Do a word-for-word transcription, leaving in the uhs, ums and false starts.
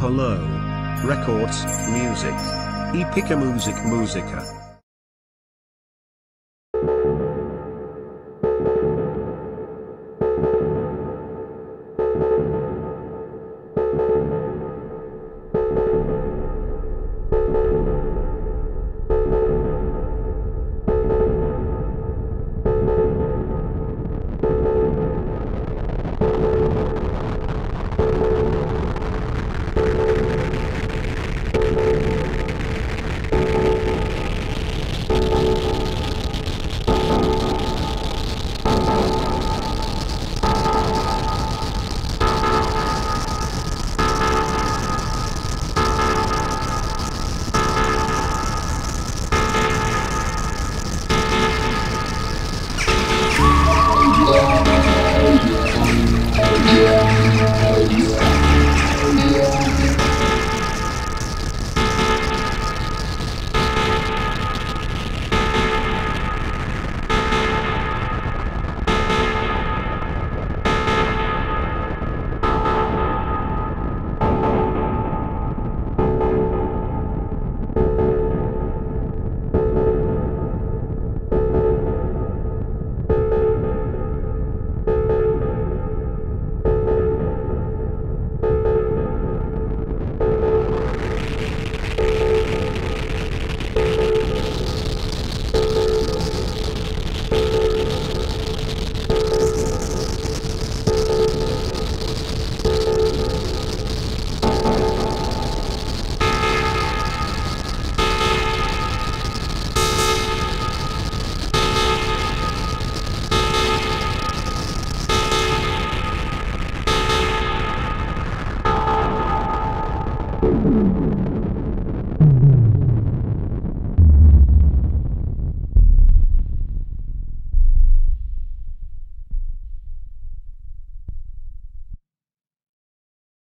Hello. Records, music. Epyka Muzyka Muzyka.